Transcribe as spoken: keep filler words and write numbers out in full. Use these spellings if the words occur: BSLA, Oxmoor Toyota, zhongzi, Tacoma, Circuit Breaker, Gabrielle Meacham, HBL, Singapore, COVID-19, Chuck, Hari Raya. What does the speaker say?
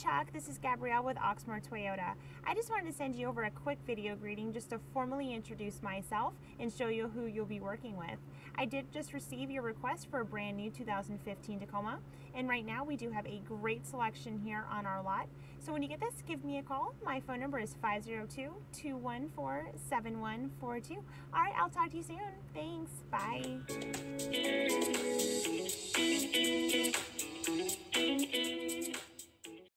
Chuck, this is Gabrielle with Oxmoor Toyota. I just wanted to send you over a quick video greeting just to formally introduce myself and show you who you'll be working with. I did just receive your request for a brand new two thousand fifteen Tacoma, and right now we do have a great selection here on our lot. So when you get this, give me a call. My phone number is five zero two, two one four, seven one four two. All right, I'll talk to you soon. Thanks. Bye.